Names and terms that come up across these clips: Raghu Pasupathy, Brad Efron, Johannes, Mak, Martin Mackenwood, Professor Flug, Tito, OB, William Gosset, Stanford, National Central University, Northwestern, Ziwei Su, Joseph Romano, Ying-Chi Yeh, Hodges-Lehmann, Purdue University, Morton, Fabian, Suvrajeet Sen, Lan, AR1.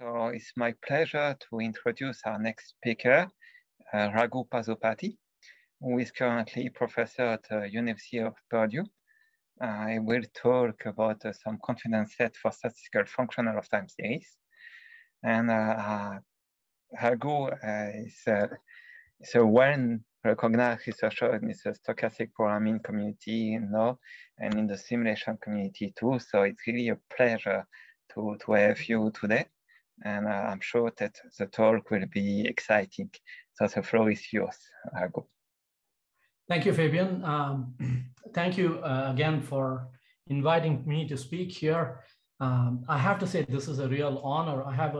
So it's my pleasure to introduce our next speaker, Raghu Pasupathy, who is currently professor at the University of Purdue. I will talk about some confidence set for statistical functional of time series. And Raghu is a well-recognized researcher in the stochastic programming community, and in the simulation community too. So it's really a pleasure to have you today. And I'm sure that the talk will be exciting. So the floor is yours, Raghu. Thank you, Fabian. Thank you again for inviting me to speak here. I have to say this is a real honor. I have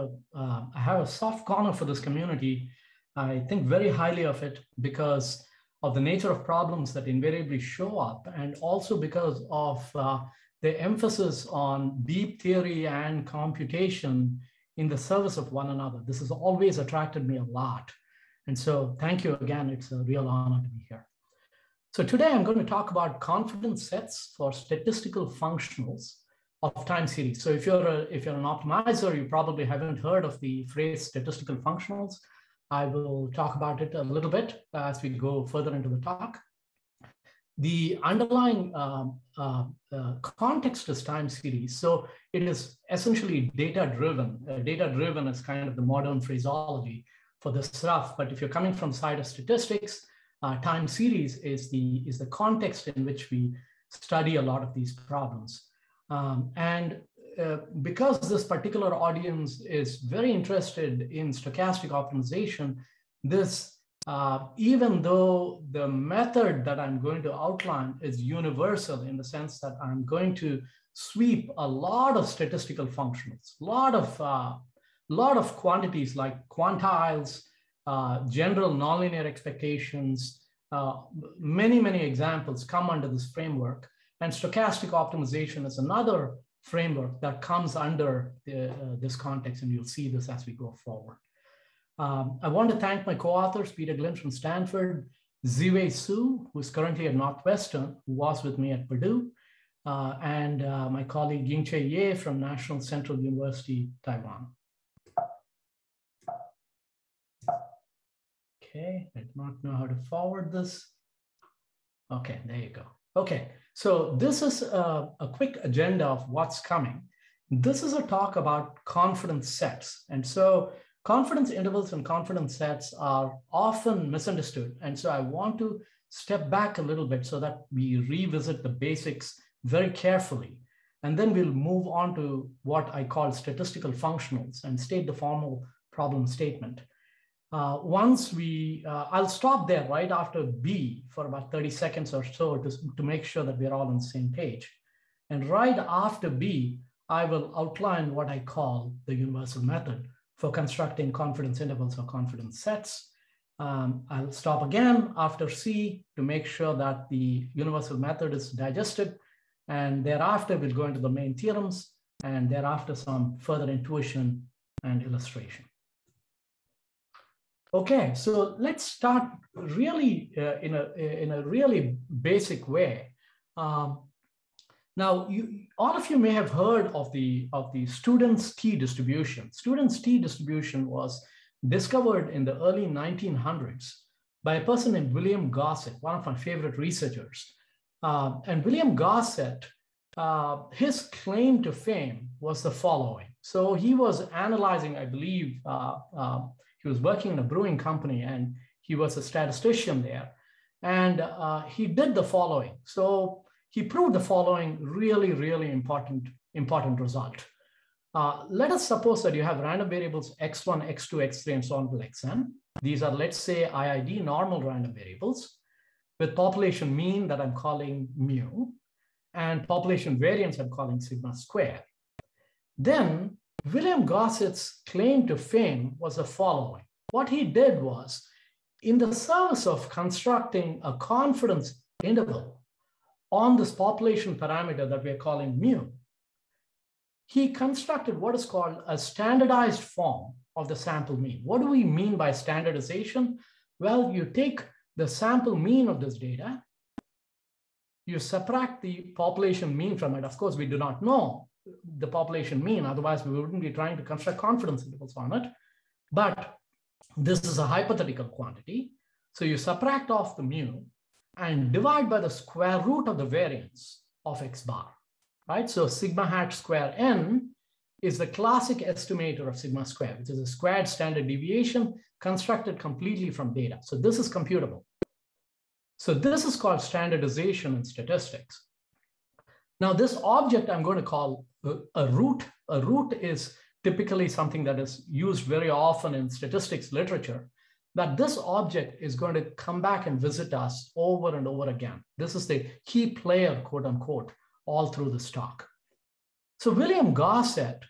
a soft corner for this community. I think very highly of it because of the nature of problems that invariably show up, and also because of the emphasis on deep theory and computation in the service of one another. This has always attracted me a lot. And so thank you again. It's a real honor to be here. So today I'm going to talk about confidence sets for statistical functionals of time series. So if you're an optimizer, you probably haven't heard of the phrase statistical functionals. I will talk about it a little bit as we go further into the talk. The underlying context is time series. So it is essentially data-driven. Data-driven is kind of the modern phraseology for this stuff. But if you're coming from the side of statistics, time series is the context in which we study a lot of these problems. Because this particular audience is very interested in stochastic optimization, this, even though the method that I'm going to outline is universal in the sense that I'm going to sweep a lot of statistical functionals, a lot of quantities like quantiles, general nonlinear expectations, many examples come under this framework. And stochastic optimization is another framework that comes under this context, and you'll see this as we go forward. I want to thank my co-authors, Peter Glynn from Stanford, Ziwei Su, who's currently at Northwestern, who was with me at Purdue, and my colleague Ying-Chi Yeh from National Central University, Taiwan. Okay, I do not know how to forward this. Okay, there you go. Okay, so this is a quick agenda of what's coming. This is a talk about confidence sets. And so confidence intervals and confidence sets are often misunderstood. And so I want to step back a little bit so that we revisit the basics very carefully. And then we'll move on to what I call statistical functionals and state the formal problem statement. I'll stop there right after B for about 30 seconds or so to make sure that we're all on the same page. And right after B, I will outline what I call the universal method for constructing confidence intervals or confidence sets. I'll stop again after C to make sure that the universal method is digested. And thereafter, we'll go into the main theorems, and thereafter some further intuition and illustration. Okay, so let's start really in a really basic way. Now, all of you may have heard of the Student's t distribution. Student's t distribution was discovered in the early 1900s by a person named William Gosset, one of my favorite researchers. And William Gosset, his claim to fame was the following. So he was analyzing, I believe, he was working in a brewing company, and he was a statistician there. And he did the following. So he proved the following really important result. Let us suppose that you have random variables x1, x2, x3, and so on till xn. These are, let's say, IID normal random variables with population mean that I'm calling mu, and population variance I'm calling sigma squared. Then William Gosset's claim to fame was the following. What he did was, in the service of constructing a confidence interval on this population parameter that we're calling mu, he constructed what is called a standardized form of the sample mean. What do we mean by standardization? Well, you take the sample mean of this data, you subtract the population mean from it. Of course, we do not know the population mean. Otherwise, we wouldn't be trying to construct confidence intervals on it. But this is a hypothetical quantity. So you subtract off the mu and divide by the square root of the variance of x bar, right? So sigma hat square n is the classic estimator of sigma square, which is a squared standard deviation constructed completely from data. So this is computable. So this is called standardization in statistics. Now this object I'm going to call a root. A root is typically something that is used very often in statistics literature, that this object is going to come back and visit us over and over again. This is the key player, quote unquote, all through this talk. So William Gosset,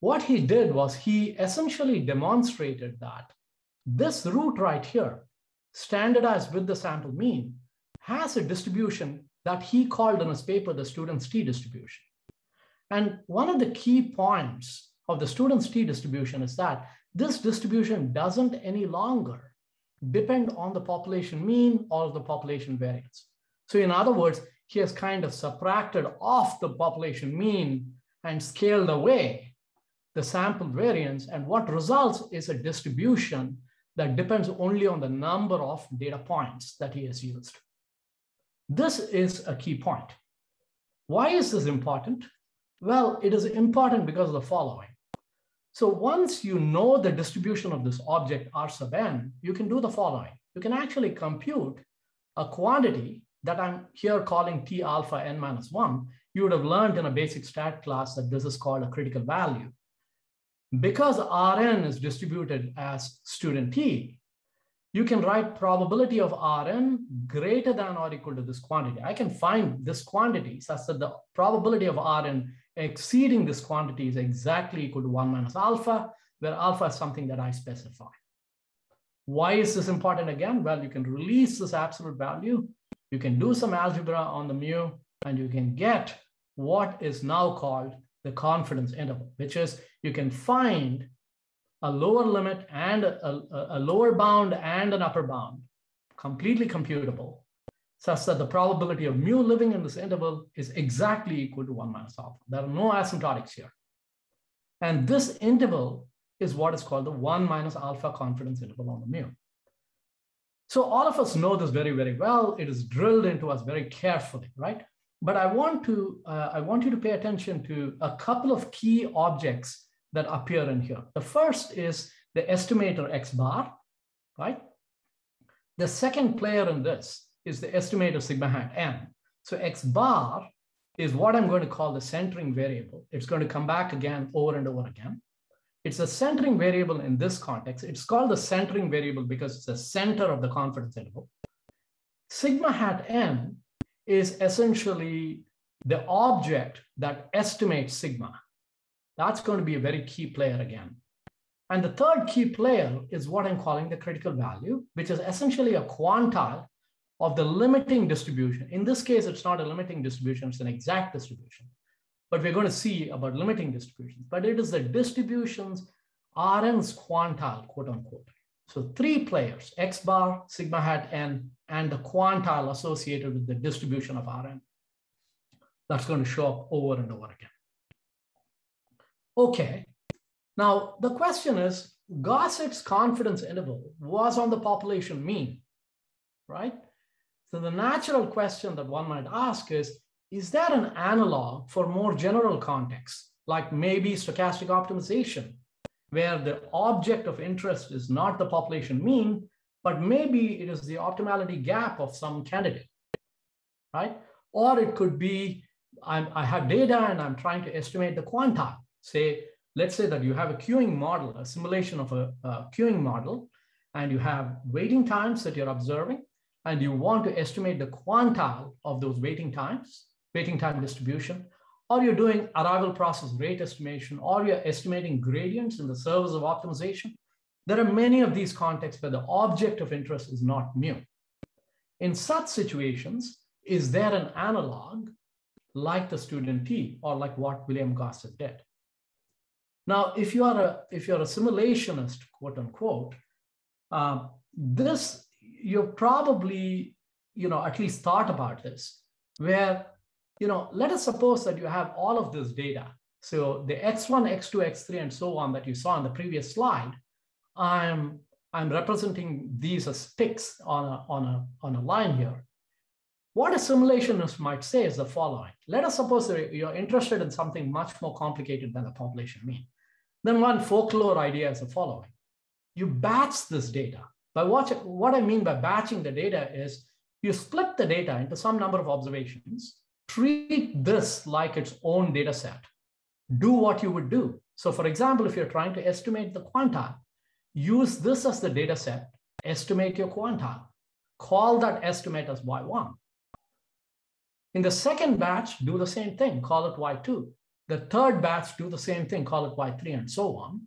what he did was he essentially demonstrated that this root right here, standardized with the sample mean, has a distribution that he called in his paper the student's t distribution. And one of the key points of the student's t distribution is that this distribution doesn't any longer depend on the population mean or the population variance. So in other words, he has kind of subtracted off the population mean and scaled away the sample variance. And what results is a distribution that depends only on the number of data points that he has used. This is a key point. Why is this important? Well, it is important because of the following. So once you know the distribution of this object R sub n, you can do the following. You can actually compute a quantity that I'm here calling t alpha n minus 1. You would have learned in a basic stat class that this is called a critical value. Because Rn is distributed as student t, you can write probability of Rn greater than or equal to this quantity. I can find this quantity such that the probability of Rn exceeding this quantity is exactly equal to 1 minus alpha, where alpha is something that I specify. Why is this important again? Well, you can release this absolute value, you can do some algebra on the mu, and you can get what is now called the confidence interval, which is you can find a lower limit and a lower bound and an upper bound, completely computable, such that the probability of mu living in this interval is exactly equal to 1 minus alpha. There are no asymptotics here. And this interval is what is called the 1 minus alpha confidence interval on the mu. So all of us know this very, very well. It is drilled into us very carefully, right? But I want you to pay attention to a couple of key objects that appear in here. The first is the estimator X bar, right? The second player in this is the estimator sigma hat n. So X bar is what I'm going to call the centering variable. It's going to come back again over and over again. It's a centering variable in this context. It's called the centering variable because it's the center of the confidence interval. Sigma hat n is essentially the object that estimates sigma. That's going to be a very key player again. And the third key player is what I'm calling the critical value, which is essentially a quantile of the limiting distribution. In this case, it's not a limiting distribution, it's an exact distribution. But we're going to see about limiting distributions. But it is the distributions Rn's quantile, quote unquote. So three players, X bar, sigma hat n, and the quantile associated with the distribution of Rn. That's going to show up over and over again. Okay, now the question is, Gosset's confidence interval was on the population mean, right? So the natural question that one might ask is there an analog for more general contexts, like maybe stochastic optimization, where the object of interest is not the population mean, but maybe it is the optimality gap of some candidate, right? Or it could be, I have data and I'm trying to estimate the quantile. Say, let's say that you have a queuing model, a simulation of a queuing model, and you have waiting times that you're observing, and you want to estimate the quantile of those waiting times, waiting time distribution, or you're doing arrival process rate estimation, or you're estimating gradients in the service of optimization. There are many of these contexts where the object of interest is not mu. In such situations, is there an analog like the student t or like what William Gosset did? Now, if you're a simulationist, quote unquote, this, you've probably, at least thought about this, where you know, let us suppose that you have all of this data. So the X1, X2, X3, and so on that you saw in the previous slide, I'm representing these as picks on a line here. What a simulationist might say is the following. Let us suppose that you're interested in something much more complicated than the population mean. Then one folklore idea is the following. You batch this data. By what I mean by batching the data is you split the data into some number of observations, treat this like its own data set. Do what you would do. So for example, if you're trying to estimate the quantile, use this as the data set, estimate your quantile, call that estimate as Y1. In the second batch, do the same thing, call it Y2. The third batch, do the same thing, call it Y3, and so on.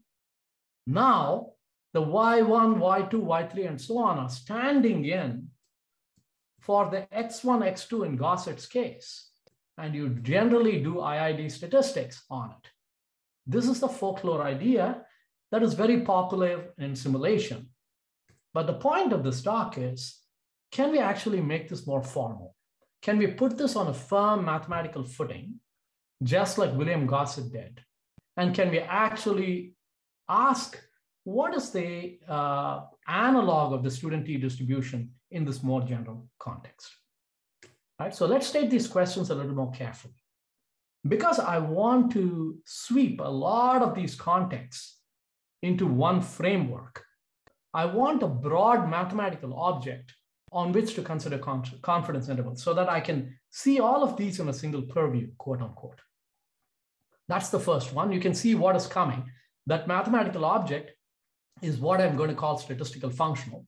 Now, the Y1, Y2, Y3, and so on are standing in for the X1, X2 in Gosset's case. And you generally do IID statistics on it. This is the folklore idea that is very popular in simulation. But the point of this talk is, can we actually make this more formal? Can we put this on a firm mathematical footing, just like William Gosset did? And can we actually ask, what is the analog of the student t distribution in this more general context? Right, so let's take these questions a little more carefully. Because I want to sweep a lot of these contexts into one framework, I want a broad mathematical object on which to consider confidence intervals so that I can see all of these in a single purview, quote unquote. That's the first one. You can see what is coming. That mathematical object is what I'm going to call statistical functional.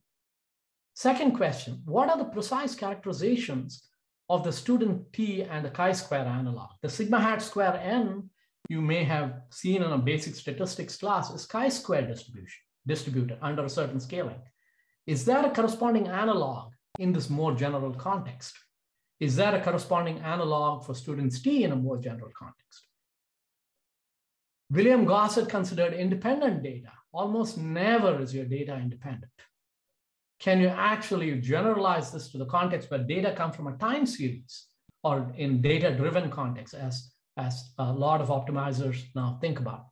Second question, what are the precise characterizations of the student t and the chi-square analog? The sigma hat square n, you may have seen in a basic statistics class, is chi-square distribution, distributed under a certain scaling. Is there a corresponding analog in this more general context? Is there a corresponding analog for students t in a more general context? William Gosset considered independent data. Almost never is your data independent. Can you actually generalize this to the context where data come from a time series or in data-driven context, as a lot of optimizers now think about?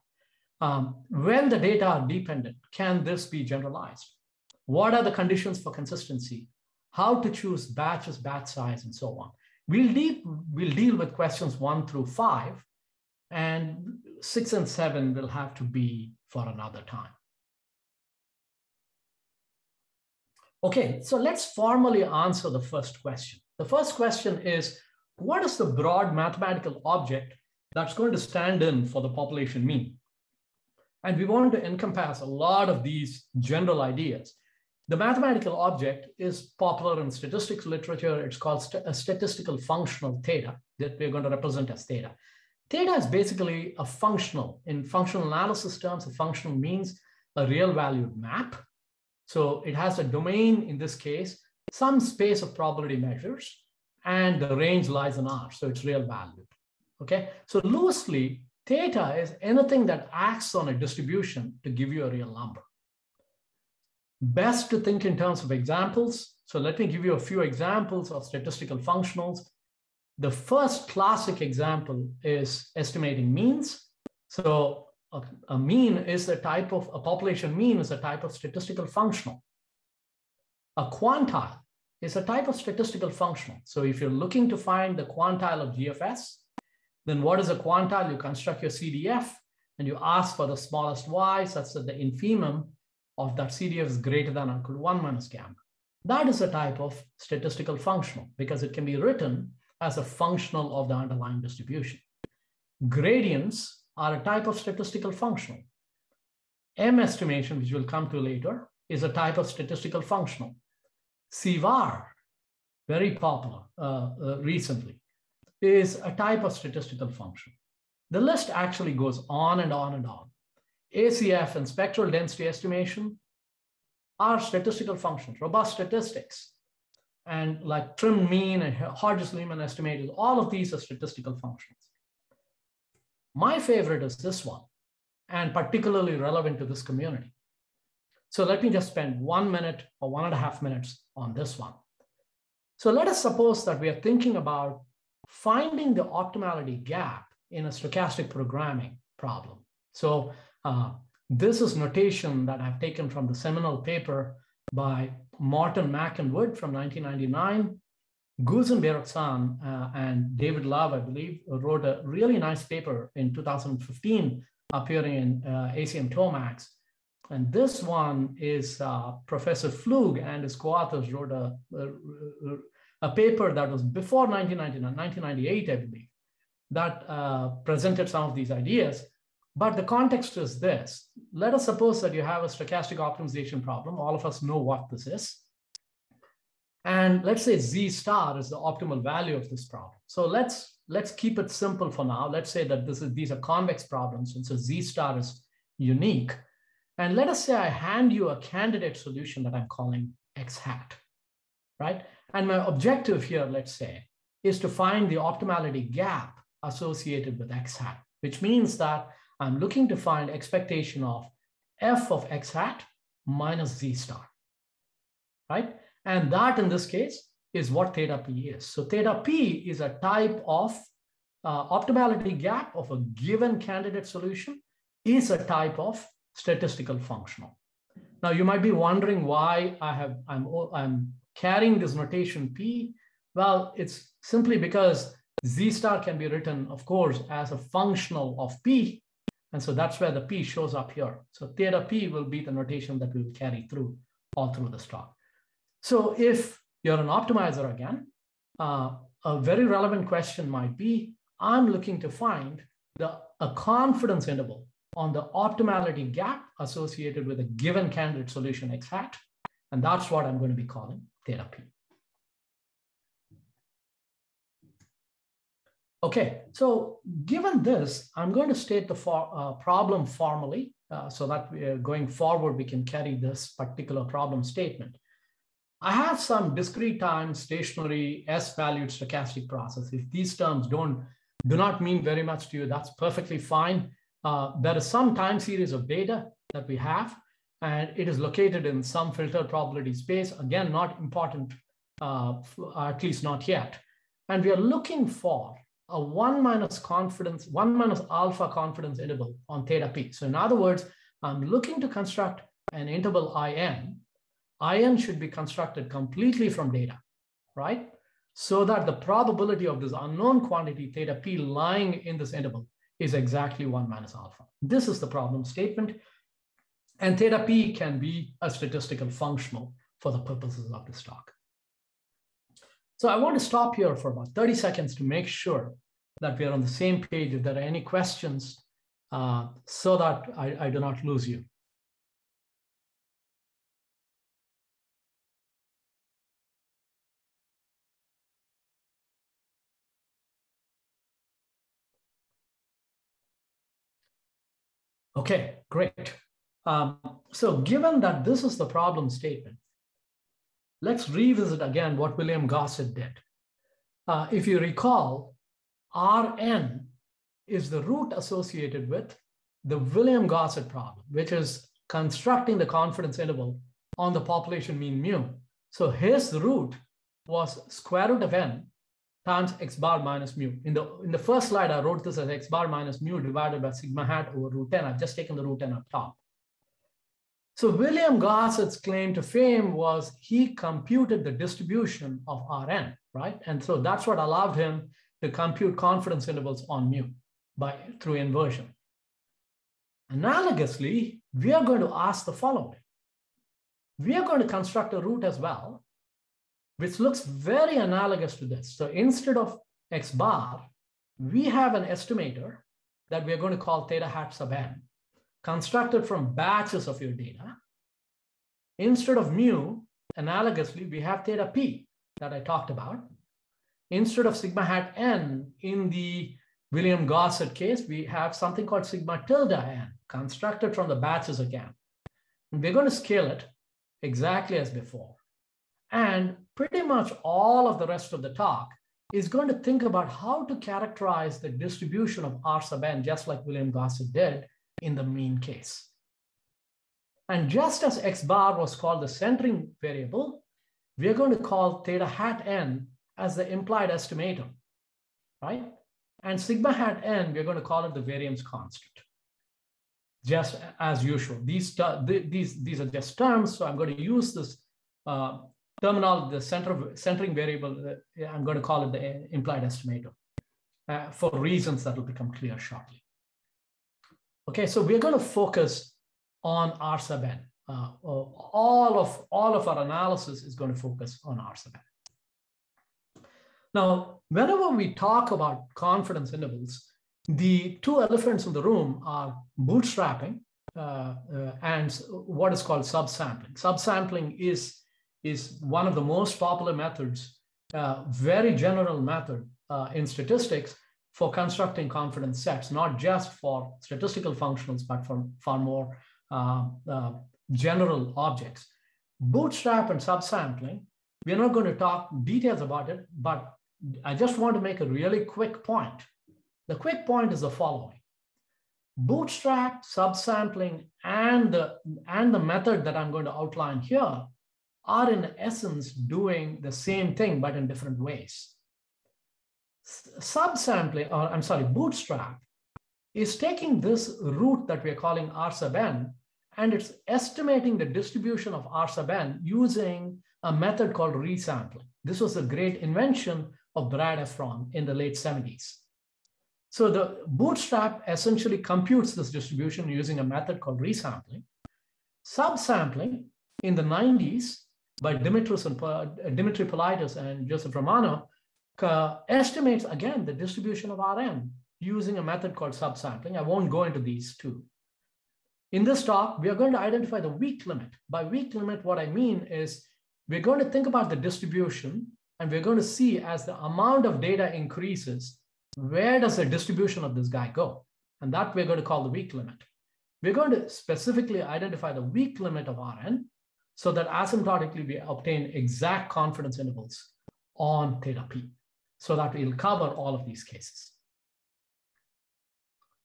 When the data are dependent, can this be generalized? What are the conditions for consistency? How to choose batches, batch size, and so on? We'll deal with questions 1 through 5, and 6 and 7 will have to be for another time. Okay, so let's formally answer the first question. The first question is, what is the broad mathematical object that's going to stand in for the population mean? And we want to encompass a lot of these general ideas. The mathematical object is popular in statistics literature. It's called a statistical functional theta that we're going to represent as theta. Theta is basically a functional, in functional analysis terms, a functional means a real valued map. So it has a domain, in this case, some space of probability measures, and the range lies in R, so it's real valued. Okay, so loosely, theta is anything that acts on a distribution to give you a real number. Best to think in terms of examples. So let me give you a few examples of statistical functionals. The first classic example is estimating means. So a mean is a type of, a population mean is a type of statistical functional. A quantile is a type of statistical functional. So if you're looking to find the quantile of GFS, then what is a quantile? You construct your CDF and you ask for the smallest y such that the infimum of that CDF is greater than or equal to 1 minus gamma. That is a type of statistical functional because it can be written as a functional of the underlying distribution. Gradients are a type of statistical functional. M estimation, which we'll come to later, is a type of statistical functional. CVAR, very popular recently, is a type of statistical function. The list actually goes on and on and on. ACF and spectral density estimation are statistical functions, robust statistics. And like trim mean and Hodges-Lehmann estimators, all of these are statistical functions. My favorite is this one, and particularly relevant to this community. So let me just spend 1 minute or 1.5 minutes on this one. So let us suppose that we are thinking about finding the optimality gap in a stochastic programming problem. So this is notation that I've taken from the seminal paper by Martin Mackenwood from 1999. Güzin Bayraksan and David Love, I believe, wrote a really nice paper in 2015 appearing in ACM Tomacs. And this one is Professor Flug and his co-authors wrote a paper that was before 1999, 1998, I believe, that presented some of these ideas. But the context is this. Let us suppose that you have a stochastic optimization problem. All of us know what this is. And let's say Z star is the optimal value of this problem. So let's keep it simple for now. Let's say that these are convex problems. And so Z star is unique. And let us say I hand you a candidate solution that I'm calling X hat, right? And my objective here, let's say, is to find the optimality gap associated with X hat, which means that I'm looking to find expectation of F of X hat minus Z star, right? And that in this case is what theta P is. So theta P is a type of optimality gap of a given candidate solution is a type of statistical functional. Now you might be wondering why I'm carrying this notation P. Well, it's simply because Z star can be written, of course, as a functional of P. And so that's where the P shows up here. So theta P will be the notation that we will carry through all through this talk. So if you're an optimizer again, a very relevant question might be, I'm looking to find a confidence interval on the optimality gap associated with a given candidate solution X hat. And that's what I'm going to be calling theta P. Okay, so given this, I'm going to state the problem formally so that we are going forward, we can carry this particular problem statement. I have some discrete time stationary S-valued stochastic process. If these terms do not mean very much to you, that's perfectly fine. There is some time series of data that we have, and it is located in some filtered probability space. Again, not important, at least not yet. And we are looking for a 1 minus alpha confidence interval on theta P. So in other words, I'm looking to construct an interval IN. IN should be constructed completely from data, right? So that the probability of this unknown quantity theta P lying in this interval is exactly 1 minus alpha. This is the problem statement. And theta P can be a statistical functional for the purposes of this talk. So I want to stop here for about 30 seconds to make sure that we are on the same page if there are any questions so that I do not lose you. Okay, great. So given that this is the problem statement, let's revisit again what William Gosset did. If you recall, Rn is the root associated with the William Gosset problem, which is constructing the confidence interval on the population mean mu. So his root was square root of n times x bar minus mu. In the first slide, I wrote this as x bar minus mu divided by sigma hat over root n. I've just taken the root n up top. So William Gosset's claim to fame was he computed the distribution of Rn, right? And so that's what allowed him to compute confidence intervals on mu through inversion. Analogously, we are going to ask the following. We are going to construct a root as well, which looks very analogous to this. So instead of x bar, we have an estimator that we are going to call theta hat sub n, constructed from batches of your data. Instead of mu, analogously, we have theta p that I talked about. Instead of sigma hat n, in the William Gosset case, we have something called sigma tilde n, constructed from the batches again. And we're going to scale it exactly as before. And pretty much all of the rest of the talk is going to think about how to characterize the distribution of R sub n, just like William Gosset did, in the mean case. And just as x bar was called the centering variable, we are going to call theta hat n as the implied estimator. right? And sigma hat n, we're going to call it the variance constant, just as usual. These are just terms, so I'm going to use this centering variable. I'm going to call it the implied estimator for reasons that will become clear shortly. Okay, so we're going to focus on R sub n. All of our analysis is going to focus on R sub n. Now, whenever we talk about confidence intervals, the two elephants in the room are bootstrapping and what is called subsampling. Subsampling is one of the most popular methods, very general method in statistics for constructing confidence sets, not just for statistical functionals, but for far more general objects. Bootstrap and subsampling, we're not going to talk details about it, but I just want to make a really quick point. The quick point is the following. Bootstrap, subsampling, and the method that I'm going to outline here are in essence doing the same thing, but in different ways. Subsampling, or I'm sorry, bootstrap is taking this root that we are calling R sub n, and it's estimating the distribution of R sub n using a method called resampling. This was a great invention of Brad Efron in the late 70s. So the bootstrap essentially computes this distribution using a method called resampling. Subsampling in the 90s by Dimitris Politis and Joseph Romano estimates, again, the distribution of Rn using a method called subsampling. I won't go into these two. In this talk, we are going to identify the weak limit. By weak limit, what I mean is we're going to think about the distribution, and we're going to see as the amount of data increases, where does the distribution of this guy go? And that we're going to call the weak limit. We're going to specifically identify the weak limit of Rn so that asymptotically we obtain exact confidence intervals on theta p, so that we'll cover all of these cases.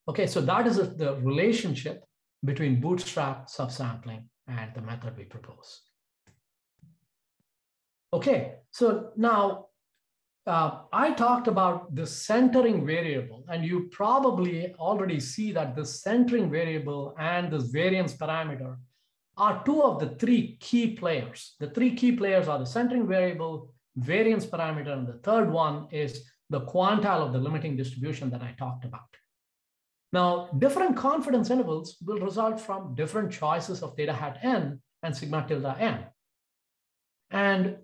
Okay, so that is the relationship between bootstrap, subsampling, and the method we propose. Okay, so now I talked about the centering variable, and you probably already see that the centering variable and this variance parameter are two of the three key players. The three key players are the centering variable, variance parameter, and the third one is the quantile of the limiting distribution that I talked about. Now, different confidence intervals will result from different choices of theta hat n and sigma tilde n. And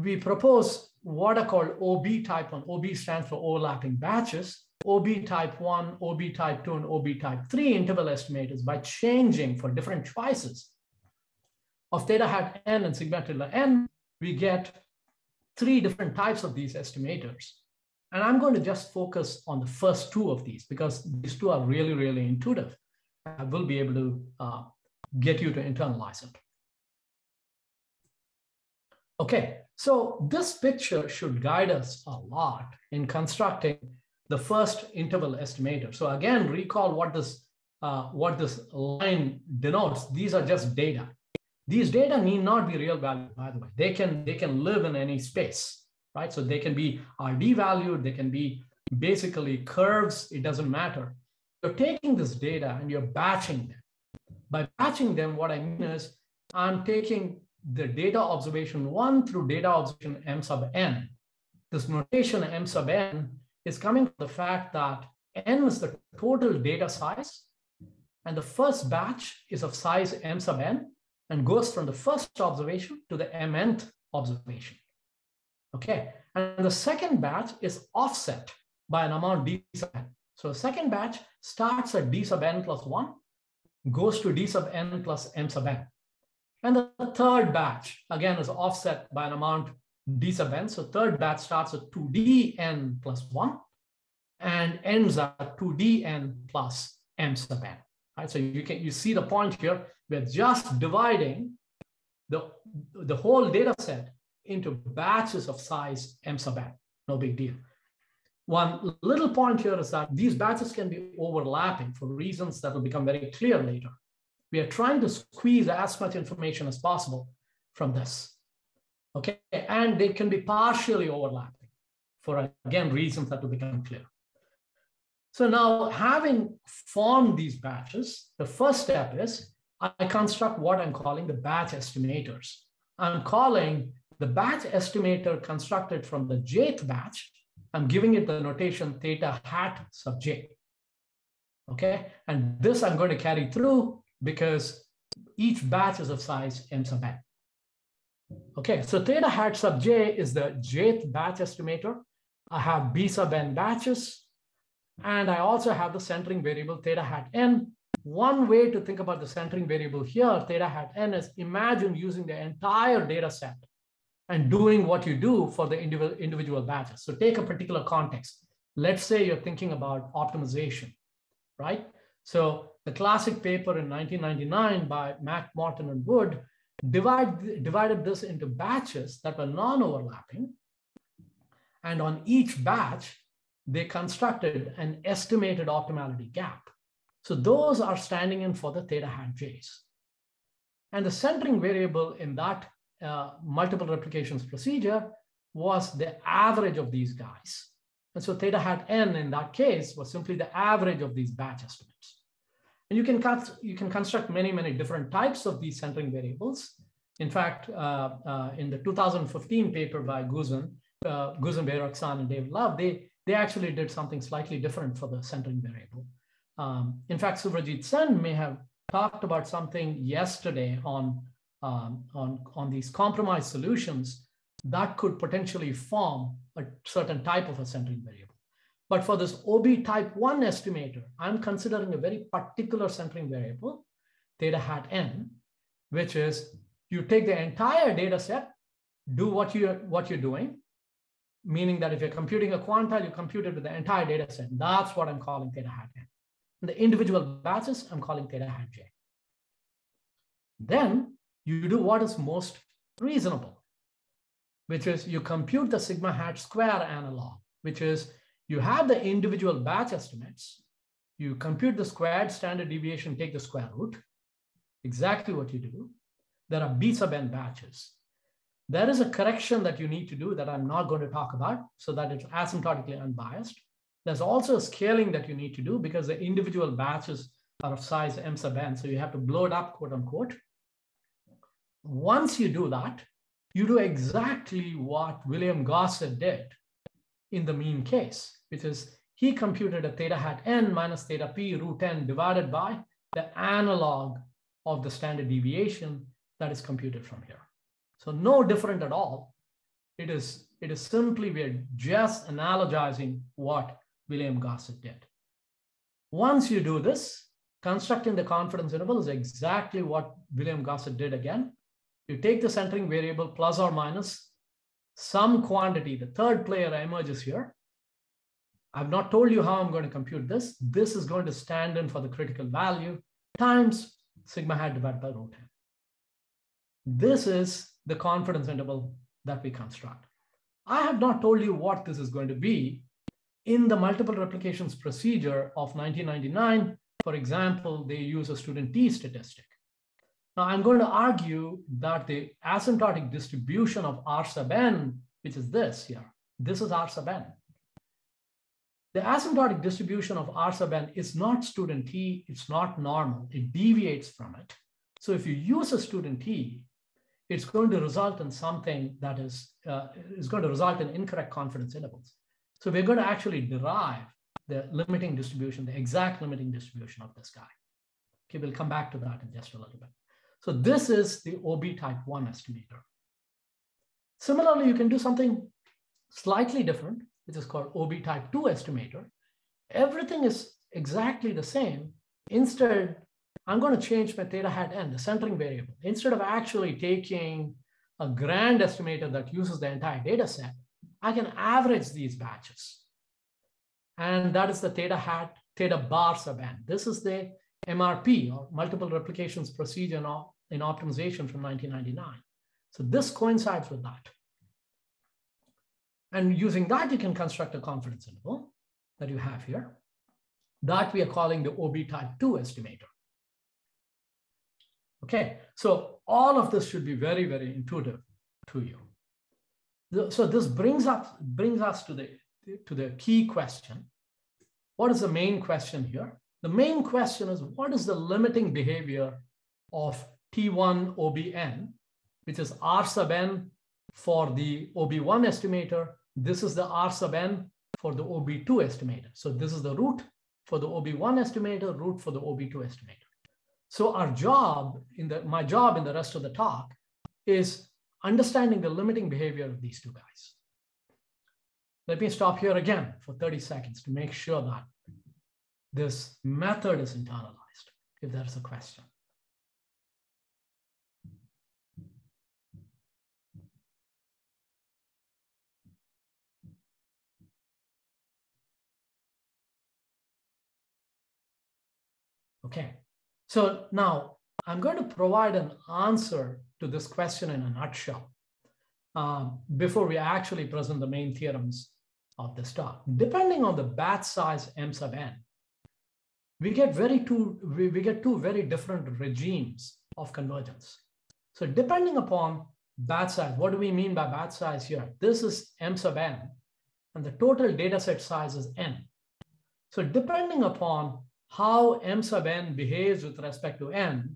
we propose what are called OB type 1. OB stands for overlapping batches. OB type 1, OB type 2, and OB type 3 interval estimators by changing for different choices of theta hat n and sigma tilde n, we get three different types of these estimators. And I'm going to just focus on the first two of these because these two are really, really intuitive. I will be able to get you to internalize it. Okay, so this picture should guide us a lot in constructing the first interval estimator. So again, recall what this line denotes. These are just data. These data need not be real value, by the way. They can live in any space. Right? So they can be RD valued, they can be basically curves, it doesn't matter. You're taking this data and you're batching them. By batching them, what I mean is I'm taking the data observation 1 through data observation m sub n. This notation m sub n is coming from the fact that n is the total data size, and the first batch is of size m sub n and goes from the first observation to the mnth observation. Okay, and the second batch is offset by an amount d sub n. So the second batch starts at d sub n plus 1, goes to d sub n plus m sub n. And the third batch, again, is offset by an amount d sub n. So third batch starts at 2dn plus 1 and ends at 2dn plus m sub n. Right? So you see the point here. We're just dividing the whole data set into batches of size m sub n, no big deal. One little point here is that these batches can be overlapping for reasons that will become very clear later. We are trying to squeeze as much information as possible from this, okay? And they can be partially overlapping. for, again, reasons that will become clear. So now, having formed these batches, the first step is I construct what I'm calling the batch estimators. I'm calling the batch estimator constructed from the jth batch. I'm giving it the notation theta hat sub j. Okay, and this I'm going to carry through because each batch is of size m sub n. Okay, so theta hat sub j is the jth batch estimator. I have b sub n batches, and I also have the centering variable theta hat n. One way to think about the centering variable here, theta hat n, is imagine using the entire data set and doing what you do for the individual batches. So take a particular context. Let's say you're thinking about optimization, right? So the classic paper in 1999 by Mak, Morton, and Wood divided this into batches that were non-overlapping. And on each batch, they constructed an estimated optimality gap. So those are standing in for the theta hat j's. And the centering variable in that multiple replications procedure was the average of these guys. And so theta hat n in that case was simply the average of these batch estimates. And you can construct many, many different types of these centering variables. In fact, in the 2015 paper by Güzin Bayraksan and David Love, they actually did something slightly different for the centering variable. In fact, Suvrajeet Sen may have talked about something yesterday on these compromise solutions that could potentially form a certain type of a centering variable. But for this OB type 1 estimator, I'm considering a very particular centering variable, theta hat n, which is you take the entire data set, do what you're doing, meaning that if you're computing a quantile, you compute it with the entire data set. That's what I'm calling theta hat n. And the individual batches, I'm calling theta hat j. Then you do what is most reasonable, which is you compute the sigma hat square analog, which is you have the individual batch estimates, you compute the squared standard deviation, take the square root, exactly what you do. There are b sub n batches. There is a correction that you need to do that I'm not going to talk about so that it's asymptotically unbiased. There's also a scaling that you need to do because the individual batches are of size m sub n, so you have to blow it up, quote unquote. Once you do that, you do exactly what William Gosset did in the mean case, which is he computed a theta hat n minus theta p root n divided by the analog of the standard deviation that is computed from here. So no different at all. It is simply we're just analogizing what William Gosset did. Once you do this, constructing the confidence interval is exactly what William Gosset did again. You take the centering variable plus or minus some quantity. The third player emerges here. I've not told you how I'm going to compute this. This is going to stand in for the critical value times sigma hat divided by root n. This is the confidence interval that we construct. I have not told you what this is going to be. In the multiple replications procedure of 1999, for example, they use a student t statistic. Now I'm going to argue that the asymptotic distribution of R sub n, which is this here, this is R sub n. The asymptotic distribution of R sub n is not student t, it's not normal, it deviates from it. So if you use a student t, it's going to result in something that is going to result in incorrect confidence intervals. So we're going to actually derive the limiting distribution, the exact limiting distribution of this guy. Okay, we'll come back to that in just a little bit. So this is the OB type 1 estimator. Similarly, you can do something slightly different, which is called OB type 2 estimator. Everything is exactly the same. Instead, I'm going to change my theta hat n, the centering variable. Instead of actually taking a grand estimator that uses the entire data set, I can average these batches. And that is the theta hat, theta bar sub n. This is the MRP, or multiple replications procedure in optimization from 1999. So this coincides with that. And using that, you can construct a confidence interval that you have here. That we are calling the OB type 2 estimator. Okay, so all of this should be very, very intuitive to you. So this brings us to the key question. What is the main question here? The main question is, what is the limiting behavior of T1 OBN, which is R sub n for the OB1 estimator? This is the R sub n for the OB2 estimator. So this is the root for the OB1 estimator, root for the OB2 estimator. So our job, my job in the rest of the talk is understanding the limiting behavior of these two guys. Let me stop here again for 30 seconds to make sure that this method is internalized, if there's a question. Okay, so now I'm going to provide an answer to this question in a nutshell before we actually present the main theorems of the star. Depending on the batch size M sub n, we get two very different regimes of convergence. So depending upon batch size, what do we mean by batch size here? This is M sub n, and the total data set size is n. So depending upon how M sub n behaves with respect to n,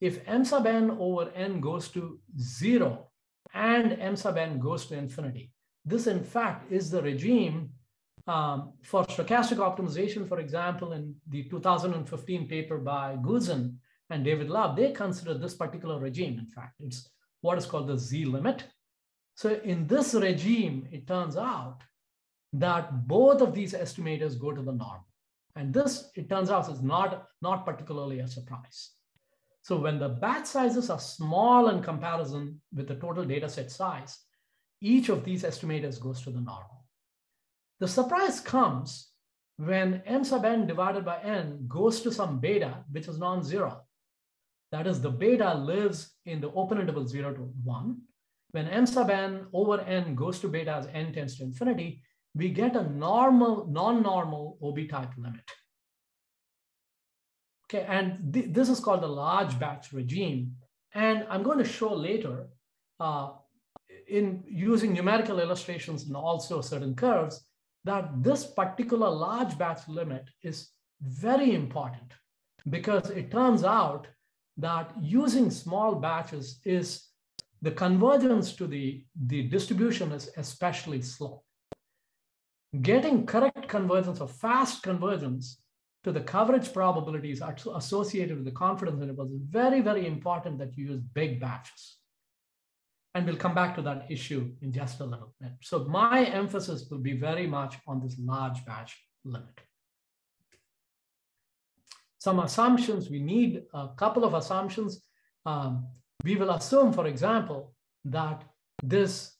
if M sub n over n goes to 0 and M sub n goes to infinity, this in fact is the regime for stochastic optimization. For example, in the 2015 paper by Güzin and David Love, they consider this particular regime. In fact, it's what is called the Z limit. So in this regime, it turns out that both of these estimators go to the norm. And this, it turns out, is not particularly a surprise. So when the batch sizes are small in comparison with the total data set size, each of these estimators goes to the norm. The surprise comes when M sub n divided by n goes to some beta, which is non-zero. That is, the beta lives in the open interval 0 to 1. When M sub n over n goes to beta as n tends to infinity, we get a normal, non-normal OB type limit. Okay, and this is called the large batch regime. And I'm going to show later in using numerical illustrations and also certain curves that this particular large batch limit is very important, because it turns out that using small batches is the convergence to the distribution is especially slow. Getting correct convergence or fast convergence to the coverage probabilities associated with the confidence intervals is very, very important that you use big batches. And we'll come back to that issue in just a little bit. So my emphasis will be very much on this large batch limit. Some assumptions, we need a couple of assumptions. We will assume, for example, that this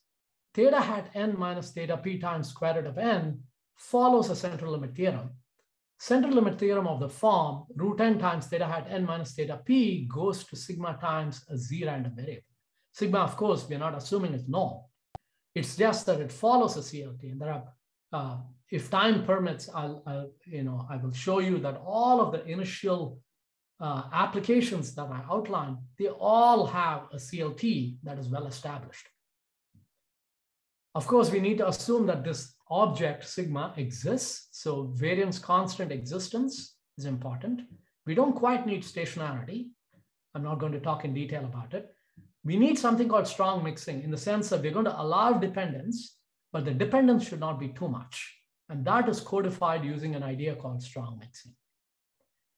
theta hat n minus theta p times square root of n follows a central limit theorem. Central limit theorem of the form root n times theta hat n minus theta p goes to sigma times a z random variable. Sigma, of course, we're not assuming is known. It's just that it follows a CLT. And there are, if time permits, I will show you that all of the initial applications that I outlined, they all have a CLT that is well established. Of course, we need to assume that this object sigma exists. So variance constant existence is important. We don't quite need stationarity. I'm not going to talk in detail about it. We need something called strong mixing, in the sense that we're going to allow dependence, but the dependence should not be too much. And that is codified using an idea called strong mixing.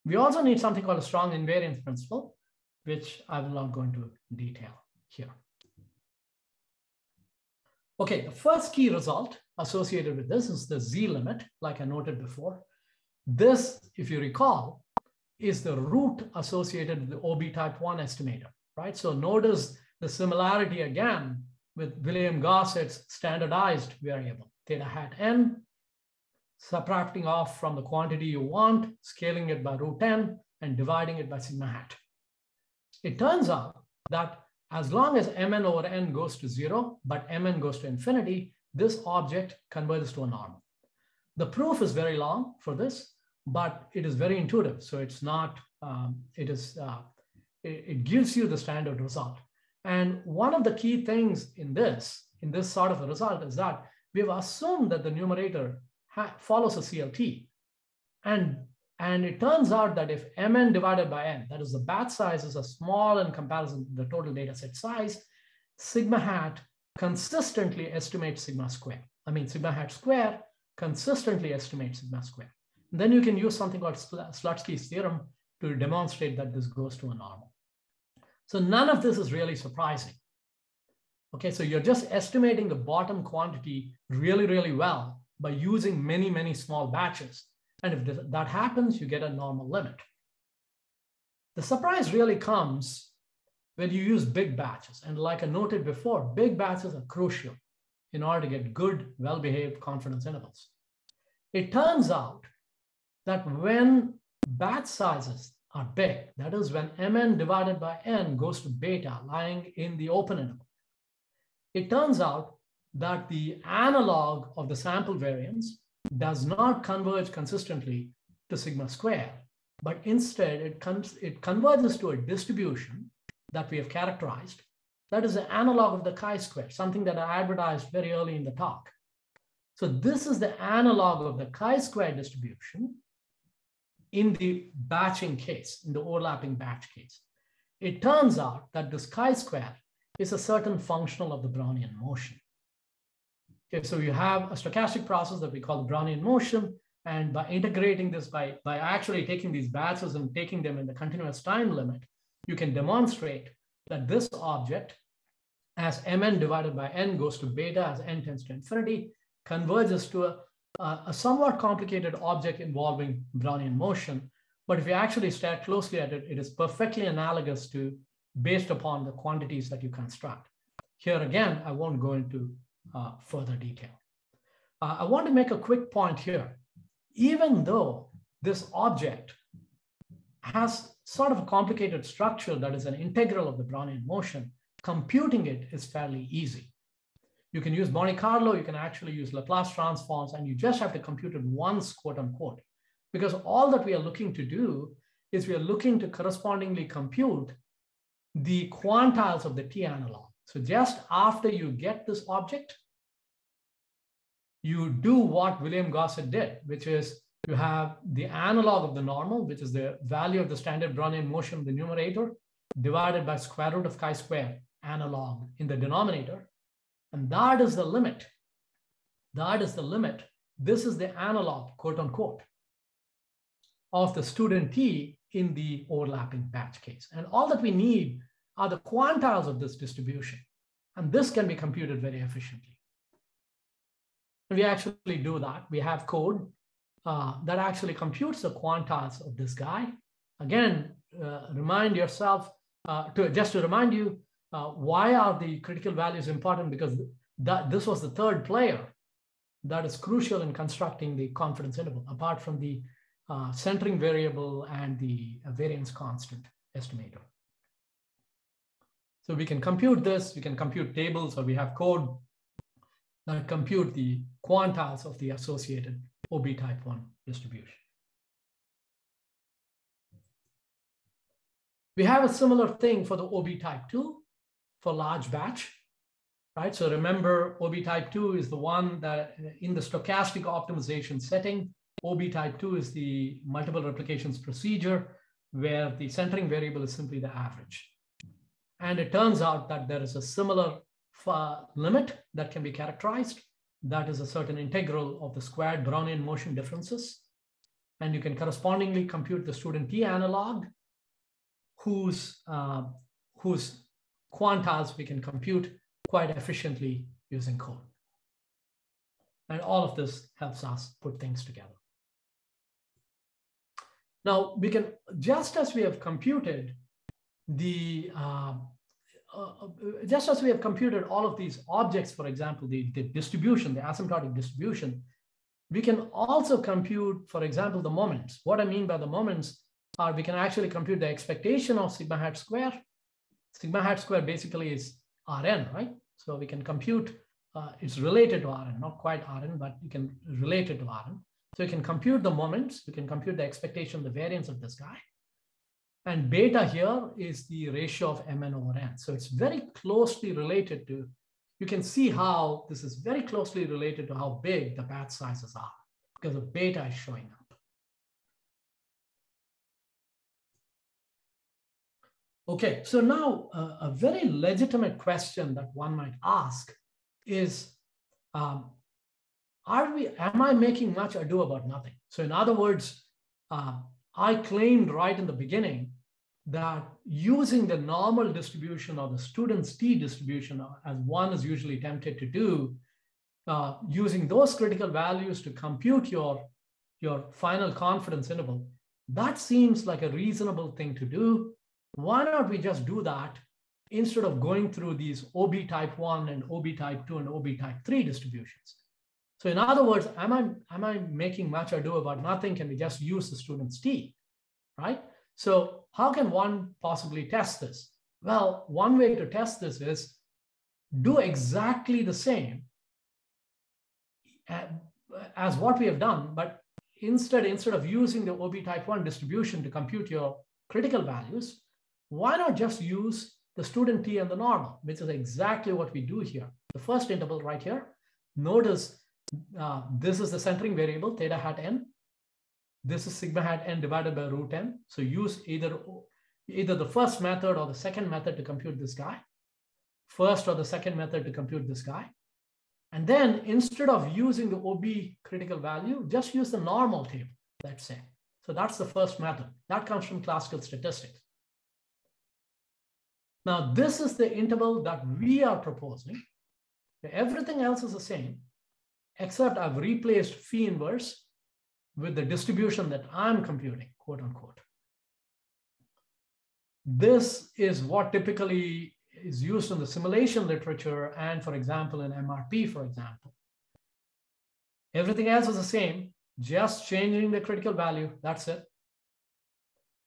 We also need something called a strong invariance principle, which I will not go into detail here. Okay, the first key result associated with this is the Z limit, like I noted before. This, if you recall, is the root associated with the OB type 1 estimator, right? So notice the similarity again with William Gosset's standardized variable, theta hat n, subtracting off from the quantity you want, scaling it by root n, and dividing it by sigma hat. It turns out that as long as Mn over n goes to 0, but Mn goes to infinity, this object converges to a normal. The proof is very long for this, but it is very intuitive. So it's not, it gives you the standard result. And one of the key things in this in this sort of a result is that we've assumed that the numerator follows a CLT. And it turns out that if mn divided by n, that is the batch sizes are small in comparison to the total data set size, sigma hat consistently estimates sigma square. I mean, sigma hat square consistently estimates sigma square. And then you can use something called Slutsky's theorem to demonstrate that this goes to a normal. So none of this is really surprising. Okay, so you're just estimating the bottom quantity really, really well by using many, many small batches. And if that happens, you get a normal limit. The surprise really comes when you use big batches. And like I noted before, big batches are crucial in order to get good, well-behaved confidence intervals. It turns out that when batch sizes are big, that is when mn divided by n goes to beta lying in the open interval, it turns out that the analog of the sample variance does not converge consistently to sigma square, but instead it converges to a distribution that we have characterized that is the analog of the chi-square, something that I advertised very early in the talk. So this is the analog of the chi-square distribution in the batching case, in the overlapping batch case. It turns out that this chi-square is a certain functional of the Brownian motion. Okay, so you have a stochastic process that we call the Brownian motion, and by integrating this, by actually taking these batches and taking them in the continuous time limit, you can demonstrate that this object, as mn divided by n goes to beta as n tends to infinity, converges to a somewhat complicated object involving Brownian motion. But if you actually stare closely at it, it is perfectly analogous to based upon the quantities that you construct. Here again, I won't go into further detail. I want to make a quick point here. Even though this object has sort of a complicated structure that is an integral of the Brownian motion, computing it is fairly easy. You can use Monte Carlo, you can actually use Laplace transforms, and you just have to compute it once, quote unquote, because all that we are looking to do is we are looking to correspondingly compute the quantiles of the T analog. So just after you get this object, you do what William Gosset did, which is you have the analog of the normal, which is the value of the standard Brownian motion of the numerator, divided by square root of chi square analog in the denominator. And that is the limit. That is the limit. This is the analog, quote unquote, of the student t in the overlapping batch case. And all that we need are the quantiles of this distribution. And this can be computed very efficiently. And we actually do that. We have code that actually computes the quantiles of this guy. Again, remind yourself, just to remind you, why are the critical values important? Because this was the third player that is crucial in constructing the confidence interval, apart from the centering variable and the variance constant estimator. So we can compute this, we can compute tables, or we have code that compute the quantiles of the associated OB type 1 distribution. We have a similar thing for the OB type 2 for large batch, right? So remember, OB type 2 is the one that in the stochastic optimization setting, OB type 2 is the multiple replications procedure where the centering variable is simply the average. And it turns out that there is a similar limit that can be characterized. That is a certain integral of the squared Brownian motion differences. And you can correspondingly compute the student t analog whose quantiles we can compute quite efficiently using code. And all of this helps us put things together. Now we can, just as we have computed all of these objects, for example, the distribution, the asymptotic distribution, we can also compute, for example, the moments. What I mean by the moments are we can actually compute the expectation of sigma hat square. Sigma hat square basically is Rn, right? So we can compute, it's related to Rn, not quite Rn, but you can relate it to Rn. So you can compute the moments, you can compute the expectation, the variance of this guy. And beta here is the ratio of mn over n. So it's very closely related to you can see how this is very closely related to how big the batch sizes are because the beta is showing up. Okay, so now a very legitimate question that one might ask is, am I making much ado about nothing? So in other words, I claimed right in the beginning that using the normal distribution or the student's t distribution, as one is usually tempted to do, using those critical values to compute your final confidence interval, that seems like a reasonable thing to do. Why not we just do that instead of going through these OB type 1 and OB type 2 and OB type 3 distributions? So in other words, am I making much ado about nothing? Can we just use the student's t, right? So how can one possibly test this? Well, one way to test this is do exactly the same as what we have done, but instead of using the OB type 1 distribution to compute your critical values, why not just use the student t and the normal, which is exactly what we do here. The first interval right here, notice this is the centering variable, theta hat n. This is sigma hat n divided by root n. So use either the first method or the second method to compute this guy. And then instead of using the OB critical value, just use the normal table, let's say. So that's the first method. That comes from classical statistics. Now, this is the interval that we are proposing. Everything else is the same, except I've replaced phi inverse with the distribution that I'm computing, quote unquote. This is what typically is used in the simulation literature and, for example, in MRP, for example. Everything else is the same, just changing the critical value, that's it.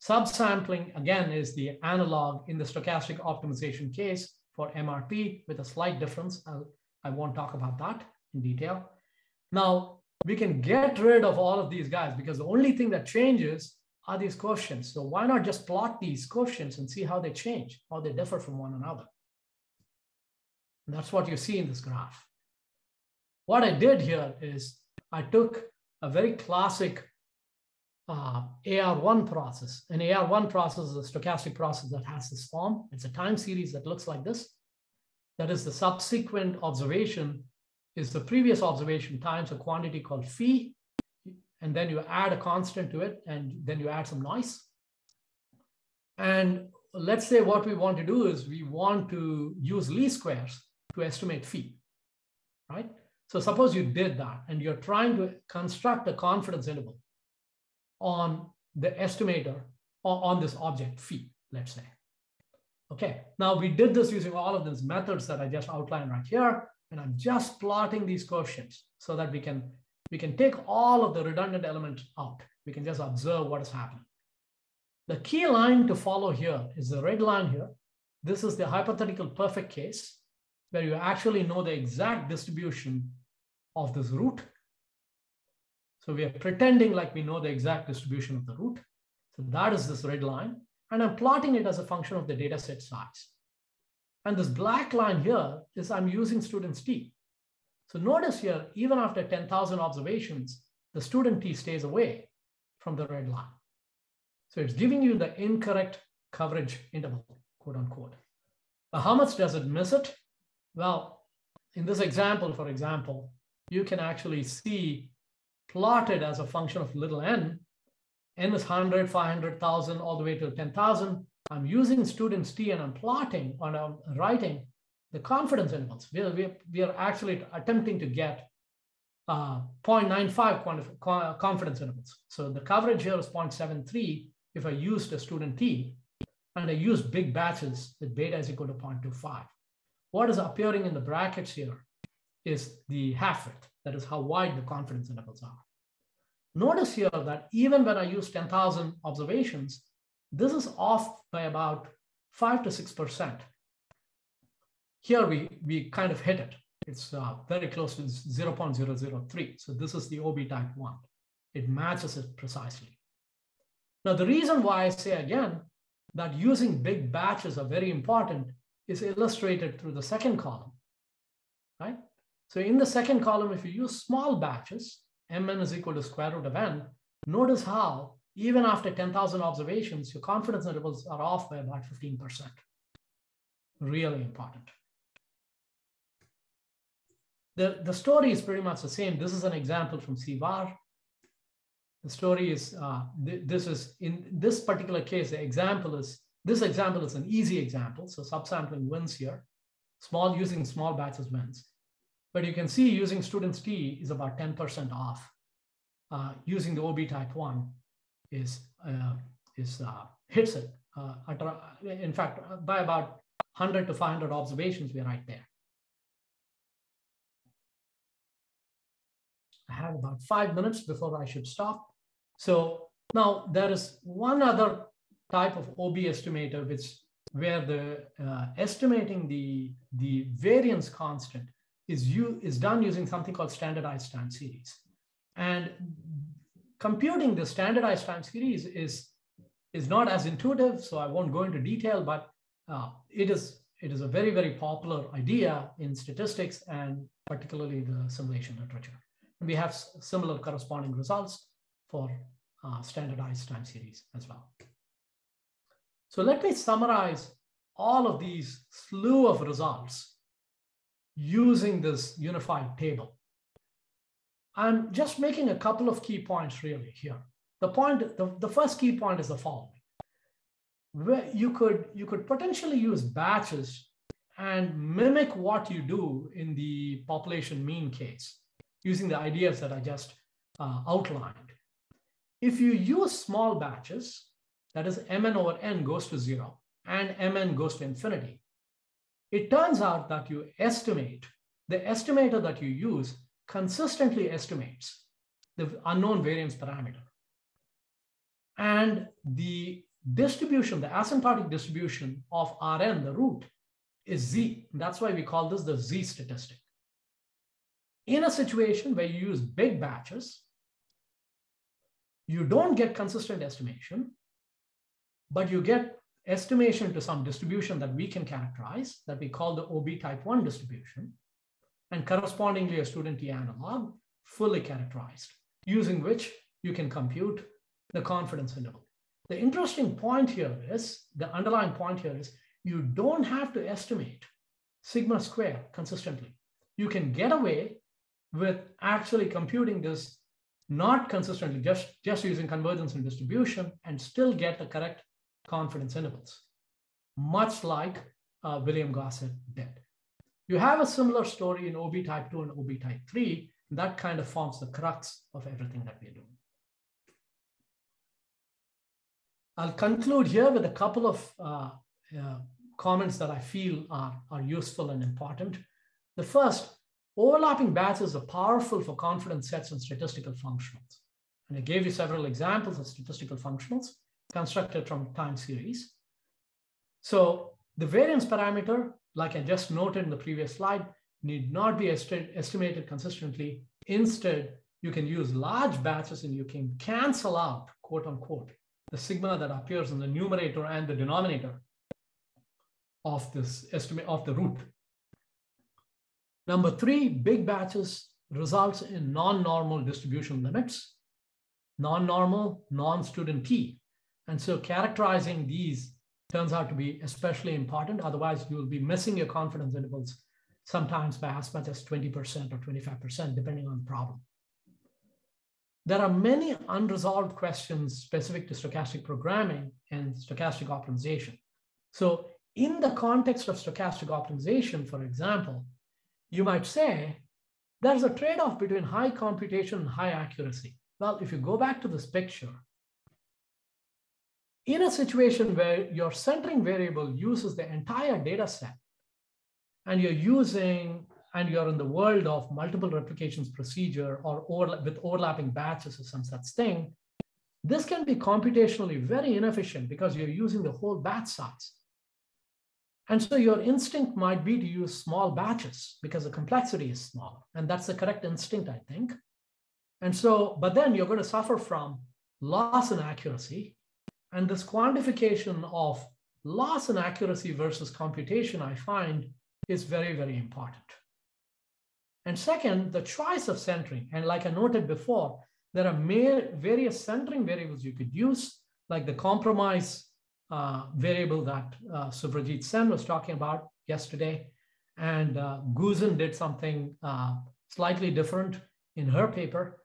Subsampling, again, is the analog in the stochastic optimization case for MRP with a slight difference. I won't talk about that in detail. Now, we can get rid of all of these guys because the only thing that changes are these quotients. So why not just plot these quotients and see how they change, how they differ from one another? And that's what you see in this graph. What I did here is I took a very classic AR1 process. An AR1 process is a stochastic process that has this form. It's a time series that looks like this. That is, the subsequent observation is the previous observation times a quantity called phi, and then you add a constant to it, and then you add some noise. And let's say what we want to do is we want to use least squares to estimate phi, right? So suppose you did that, and you're trying to construct a confidence interval on the estimator, or on this object phi, let's say. Okay, now we did this using all of these methods that I just outlined right here. And I'm just plotting these quotients so that we can take all of the redundant elements out. We can just observe what is happening. The key line to follow here is the red line here. This is the hypothetical perfect case where you actually know the exact distribution of this root. So we are pretending like we know the exact distribution of the root. So that is this red line. And I'm plotting it as a function of the data set size. And this black line here is I'm using student's t. So notice here, even after 10,000 observations, the student t stays away from the red line. So it's giving you the incorrect coverage interval, quote unquote. Now, how much does it miss it? Well, in this example, for example, you can actually see plotted as a function of little n. N is 100, 500,000, all the way to 10,000. I'm using student's t and I'm plotting or I'm writing the confidence intervals. We are actually attempting to get 0.95 confidence intervals. So the coverage here is 0.73 if I used a student t, and I used big batches with beta is equal to 0.25. What is appearing in the brackets here is the half-width. That is how wide the confidence intervals are. Notice here that even when I use 10,000 observations, this is off by about 5 to 6%. Here we kind of hit it. It's very close to 0.003. So this is the OB type 1. It matches it precisely. Now, the reason why I say again that using big batches are very important is illustrated through the second column. right? So in the second column, if you use small batches, Mn is equal to square root of n, notice how even after 10,000 observations, your confidence intervals are off by about 15%. Really important. The story is pretty much the same. This is an example from CVAR. The story is, in this particular case, the example is, this example is an easy example. So subsampling wins here. Using small batches wins. But you can see using student's t is about 10% off. Using the OB type 1 hits it. In fact, by about 100 to 500 observations, we're right there. I have about 5 minutes before I should stop. So now there is one other type of OB estimator, where the estimating the variance constant is done using something called standardized time series. And computing the standardized time series is not as intuitive, so I won't go into detail, but it is a very, very popular idea in statistics and particularly the simulation literature. And we have similar corresponding results for standardized time series as well. So let me summarize all of these slew of results using this unified table. I'm just making a couple of key points really here. The first key point is the following. Where you could potentially use batches and mimic what you do in the population mean case using the ideas that I just outlined. If you use small batches, that is Mn over n goes to 0 and Mn goes to infinity, it turns out that you estimate, the estimator that you use consistently estimates the unknown variance parameter. And the distribution, the asymptotic distribution of Rn, the root, is z. That's why we call this the z statistic. In a situation where you use big batches, you don't get consistent estimation, but you get estimation to some distribution that we can characterize, that we call the OB type 1 distribution, and correspondingly a student t analog fully characterized, using which you can compute the confidence interval. The interesting point here is, the underlying point here is, you don't have to estimate sigma square consistently. You can get away with actually computing this not consistently, just using convergence and distribution, and still get the correct confidence intervals, much like William Gosset did. You have a similar story in OB type 2 and OB type 3, and that kind of forms the crux of everything that we're doing. I'll conclude here with a couple of comments that I feel are useful and important. The first, overlapping batches are powerful for confidence sets and statistical functionals. And I gave you several examples of statistical functionals constructed from time series. So the variance parameter, like I just noted in the previous slide, need not be estimated consistently. Instead, you can use large batches and you can cancel out, quote unquote, the sigma that appears in the numerator and the denominator of this estimate of the root. Number three, big batches results in non-normal distribution limits, non-normal, non-student t. And so characterizing these turns out to be especially important. Otherwise, you will be missing your confidence intervals sometimes by as much as 20% or 25%, depending on the problem. There are many unresolved questions specific to stochastic programming and stochastic optimization. So in the context of stochastic optimization, for example, you might say there's a trade-off between high computation and high accuracy. Well, if you go back to this picture, in a situation where your centering variable uses the entire data set and you're in the world of multiple replications procedure or with overlapping batches or some such thing, this can be computationally very inefficient because you're using the whole batch size. And so your instinct might be to use small batches because the complexity is smaller. And that's the correct instinct, I think. And so, but then you're going to suffer from loss in accuracy. And this quantification of loss in accuracy versus computation, I find, is very, very important. And second, the choice of centering. And like I noted before, there are various centering variables you could use, like the compromise variable that Suvrajeet Sen was talking about yesterday. And Güzin did something slightly different in her paper.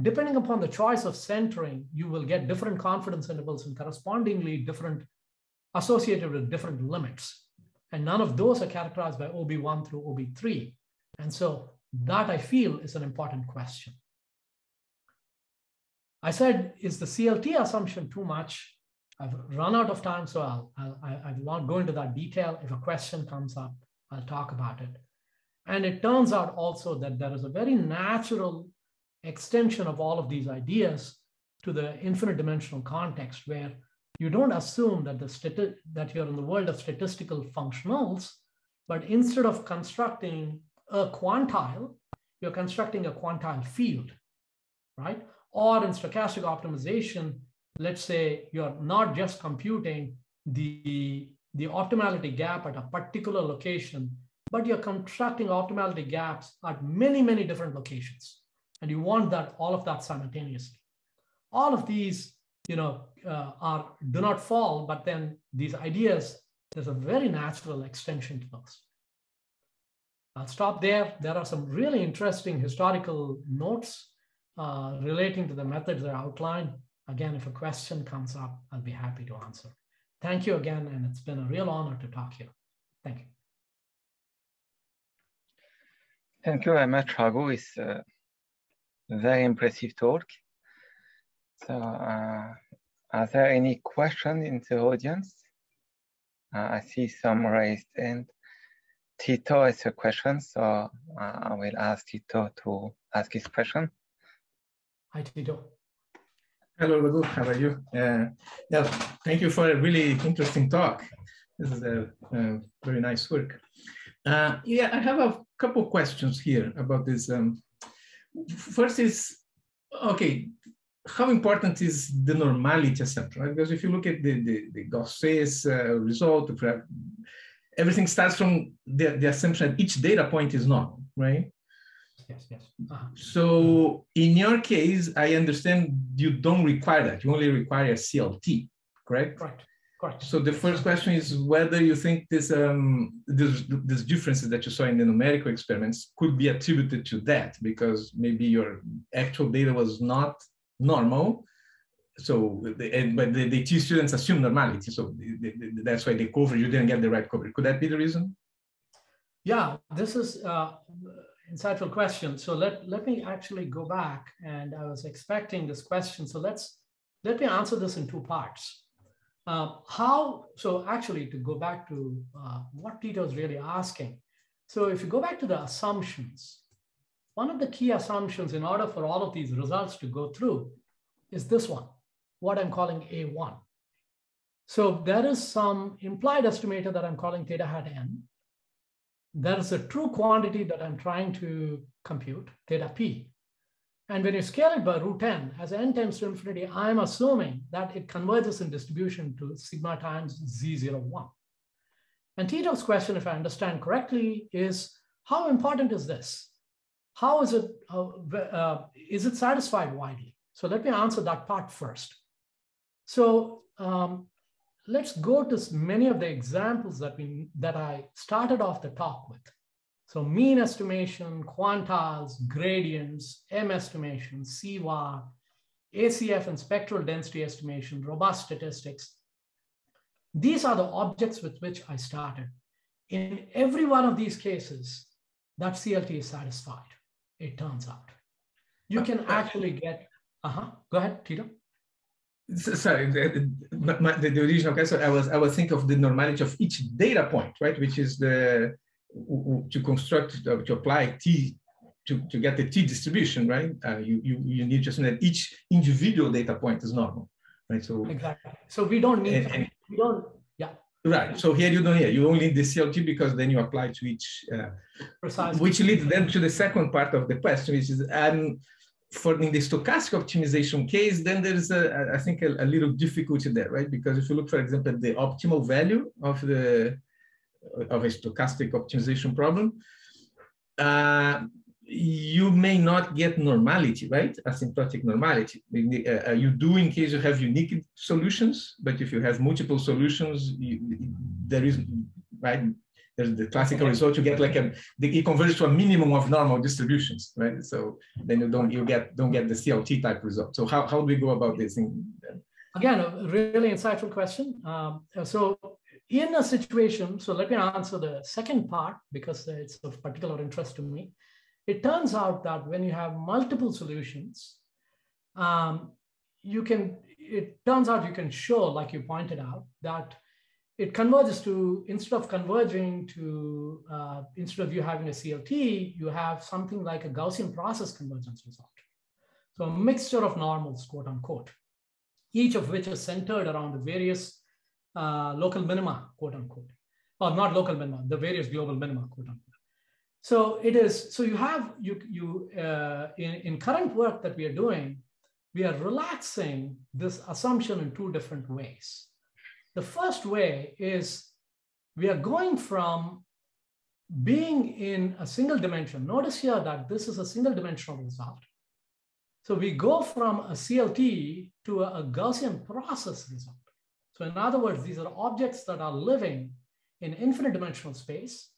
Depending upon the choice of centering, you will get different confidence intervals and correspondingly different associated with different limits. And none of those are characterized by OB1 through OB3. And so that I feel is an important question. I said, is the CLT assumption too much? I've run out of time, so I will not go into that detail. If a question comes up, I'll talk about it. And it turns out also that there is a very natural extension of all of these ideas to the infinite dimensional context, where you don't assume that that you're in the world of statistical functionals, but instead of constructing a quantile, you're constructing a quantile field, right? Or in stochastic optimization, let's say you're not just computing the optimality gap at a particular location, but you're constructing optimality gaps at many, many different locations. And you want that all of that simultaneously. All of these, you know, do not fall, but then these ideas, there's a very natural extension to those. I'll stop there. There are some really interesting historical notes relating to the methods that are outlined. Again, if a question comes up, I'll be happy to answer. Thank you again, and it's been a real honor to talk here. Thank you. Thank you very much, Raghu. It's a very impressive talk. So, are there any questions in the audience? I see some raised hand. Tito has a question, so I will ask Tito to ask his question. Hi, Tito. Hello, Raghu. How are you? Yeah, thank you for a really interesting talk. This is a very nice work. Yeah, I have a couple of questions here about this. First is, okay, how important is the normality assumption? Right? Because if you look at the Gosset's result, everything starts from the assumption that each data point is normal, right? Yes, yes. So in your case, I understand you don't require that. You only require a CLT, correct? Right, correct. So the first question is whether you think this differences that you saw in the numerical experiments could be attributed to that, because maybe your actual data was not normal. So, but the DT students assume normality. So that's why they covered, you didn't get the right coverage. Could that be the reason? Yeah, this is insightful question. So let me actually go back, and I was expecting this question. So let me answer this in two parts. So actually to go back to what Tito is really asking. So if you go back to the assumptions, one of the key assumptions in order for all of these results to go through is this one, what I'm calling A1. So there is some implied estimator that I'm calling theta hat n. There is a true quantity that I'm trying to compute, theta p. And when you scale it by root n, as n tends to infinity, I'm assuming that it converges in distribution to sigma times z01. And Tito's question, if I understand correctly, is how important is this? How is it, is it satisfied widely? So let me answer that part first. So let's go to many of the examples that I started off the talk with. So mean estimation, quantiles, gradients, M estimation, CVAR, ACF and spectral density estimation, robust statistics. These are the objects with which I started. In every one of these cases, that CLT is satisfied, it turns out. You can actually get, go ahead, Tito. Sorry, the original question, I was thinking of the normality of each data point, right? Which is to construct, to apply T, to get the T distribution, right? You need to assume that each individual data point is normal, right? So exactly. So we don't need, we don't, yeah. Right. So here you don't hear. You only need the CLT because then you apply to each, precisely. Which leads then to the second part of the question, which is, for in the stochastic optimization case, then there's I think a little difficulty there, right? Because if you look, for example, at the optimal value of a stochastic optimization problem, you may not get normality, right? Asymptotic normality. You do in case you have unique solutions, but if you have multiple solutions, there is, right? There's the classical result, you get like it converges to a minimum of normal distributions, right? So then you don't get the CLT type result. So how do we go about this? Again, a really insightful question. So in a situation, so let me answer the second part because it's of particular interest to me. It turns out that when you have multiple solutions, it turns out you can show, like you pointed out, that it converges to, instead of you having a CLT, you have something like a Gaussian process convergence result. So a mixture of normals, quote unquote, each of which is centered around the various local minima, quote unquote, or not local minima, the various global minima, quote unquote. So it is, so you have, in current work that we are doing, we are relaxing this assumption in two different ways. The first way is we are going from being in a single dimension. Notice here that this is a single dimensional result. So we go from a CLT to a Gaussian process result. So in other words, these are objects that are living in infinite dimensional space,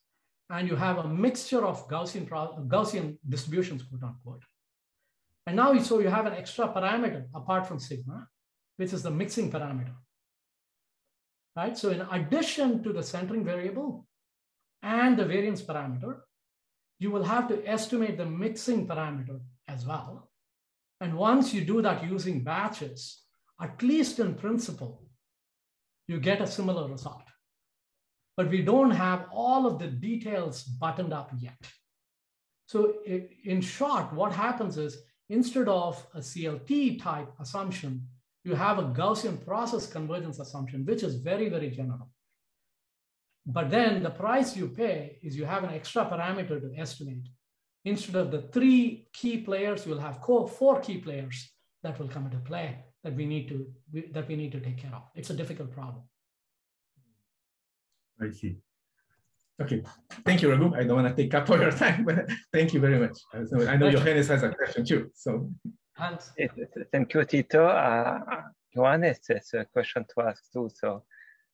and you have a mixture of Gaussian distributions, quote unquote. And now so you have an extra parameter apart from sigma, which is the mixing parameter. Right? So in addition to the centering variable and the variance parameter, you will have to estimate the mixing parameter as well. And once you do that using batches, at least in principle, you get a similar result. But we don't have all of the details buttoned up yet. So in short, what happens is instead of a CLT type assumption, you have a Gaussian process convergence assumption, which is very, very general. But then the price you pay is you have an extra parameter to estimate. Instead of the three key players, you'll have four key players that will come into play that we need to take care of. It's a difficult problem. I see. Okay, thank you, Raghu. I don't want to take up all your time, but thank you very much. So I know Johannes has a question too, so. Thank you, Tito. Johannes has a question to ask too, so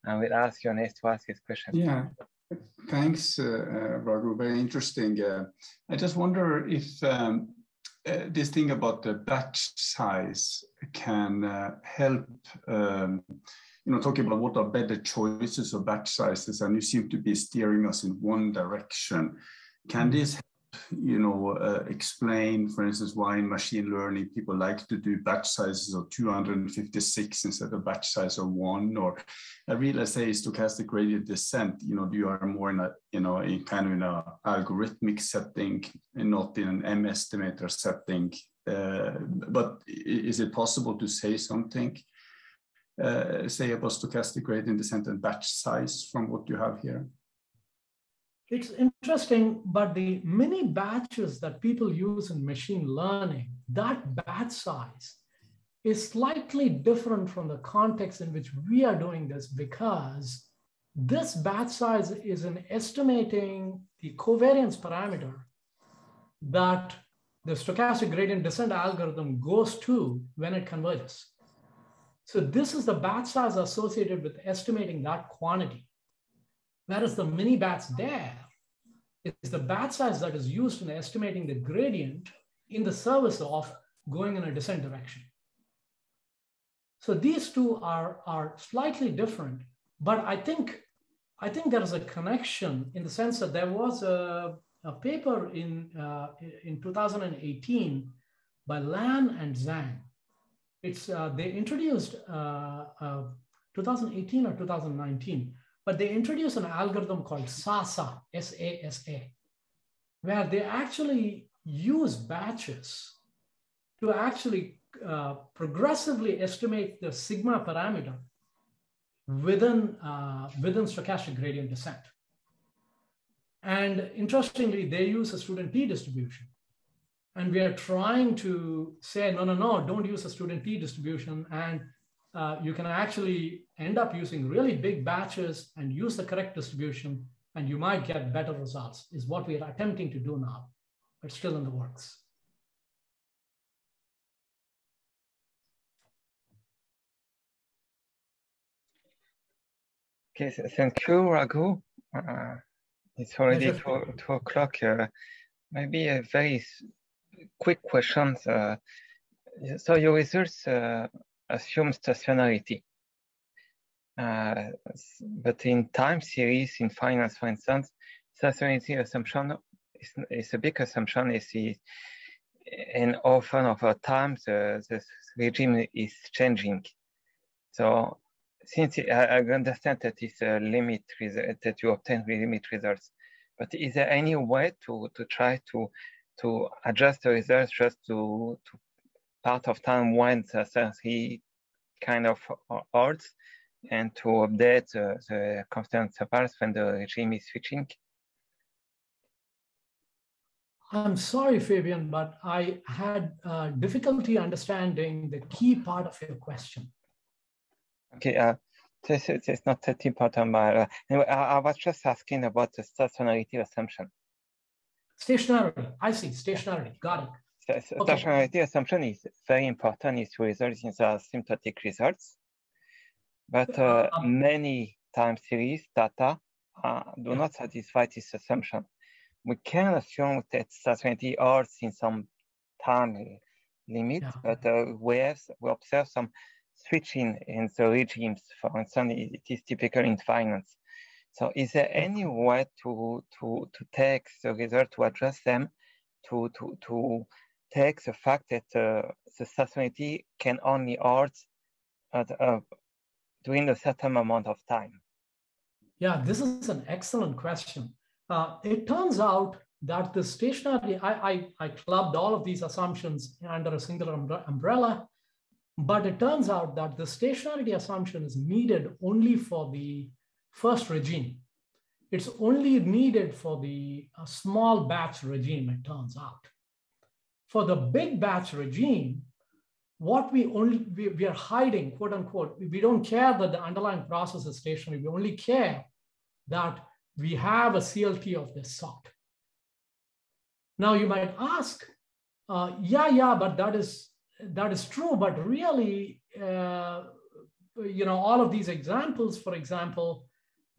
I will ask Johannes to ask his question. Yeah, thanks, Raghu. Very interesting. I just wonder if this thing about the batch size can help, you know, talking about what are better choices of batch sizes, and you seem to be steering us in one direction. Can this help? You know, explain, for instance, why in machine learning people like to do batch sizes of 256 instead of batch size of 1, or I realize, say, stochastic gradient descent. You know, you are more in a, you know, in kind of in a algorithmic setting and not in an M estimator setting. But is it possible to say something, say about stochastic gradient descent and batch size from what you have here? It's interesting, but the mini batches that people use in machine learning, that batch size is slightly different from the context in which we are doing this, because this batch size is in estimating the covariance parameter that the stochastic gradient descent algorithm goes to when it converges. So this is the batch size associated with estimating that quantity. Whereas the mini batch there is the batch size that is used in estimating the gradient in the service of going in a descent direction. So these two are slightly different, but I think there is a connection in the sense that there was a paper in 2018 by Lan and Zhang. It's, they introduced 2018 or 2019, but they introduced an algorithm called SASA, S-A-S-A, where they actually use batches to actually progressively estimate the sigma parameter within stochastic gradient descent. And interestingly, they use a student t distribution. And we are trying to say, no, no, no, don't use a student t distribution, and you can actually end up using really big batches and use the correct distribution, and you might get better results, is what we are attempting to do now. but still in the works. Okay, so thank you, Raghu. It's already 2 o'clock. Maybe a very quick question. So your results assume stationarity. But in time series, in finance, for instance, stationarity assumption is a big assumption. And often over time, the regime is changing. So since I understand that it's a limit that you obtain with limit results, but is there any way to try to adjust the results just to part of time when he kind of odds and to update the constant separates when the regime is switching? I'm sorry, Fabian, but I had difficulty understanding the key part of your question. Okay, it's not that important, but anyway, I was just asking about the stationarity assumption. Stationarity, I see, stationarity, got it. Stationarity assumption is very important. It results in the asymptotic results, but many time series data do not satisfy this assumption. We can assume that stationarity odds in some time limit, but we observe some switching in the regimes. For instance, it is typical in finance. So is there any way to take the result, to adjust them, to take the fact that the stationarity can only odd during a certain amount of time? Yeah, this is an excellent question. It turns out that the stationarity, I clubbed all of these assumptions under a singular umbrella, but it turns out that the stationarity assumption is needed only for the first regime. It's only needed for the small batch regime, it turns out. For the big batch regime, what we are hiding, quote unquote, we don't care that the underlying process is stationary, we only care that we have a CLT of this sort. Now you might ask, yeah, but that is true, but really, you know, all of these examples, for example,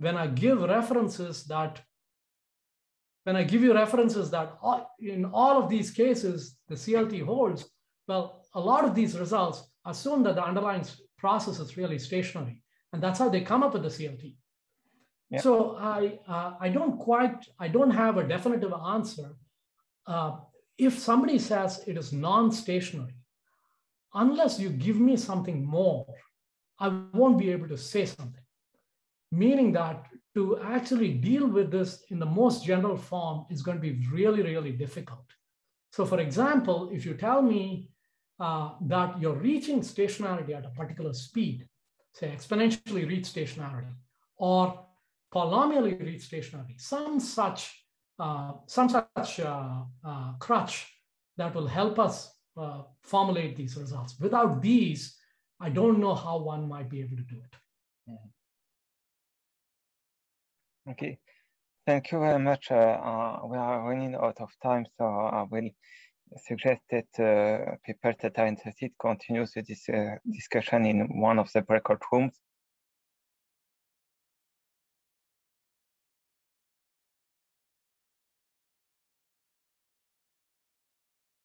when I give you references that in all of these cases, the CLT holds, well, a lot of these results assume that the underlying process is really stationary, and that's how they come up with the CLT. Yeah. So I don't have a definitive answer. If somebody says it is non-stationary, unless you give me something more, I won't be able to say something. Meaning that to actually deal with this in the most general form is going to be really, really difficult. So for example, if you tell me that you're reaching stationarity at a particular speed, say exponentially reach stationarity or polynomially reach stationarity, some such crutch that will help us formulate these results. Without these, I don't know how one might be able to do it. Yeah. Okay, thank you very much. We are running out of time, so I will suggest that people that are interested continue this discussion in one of the breakout rooms.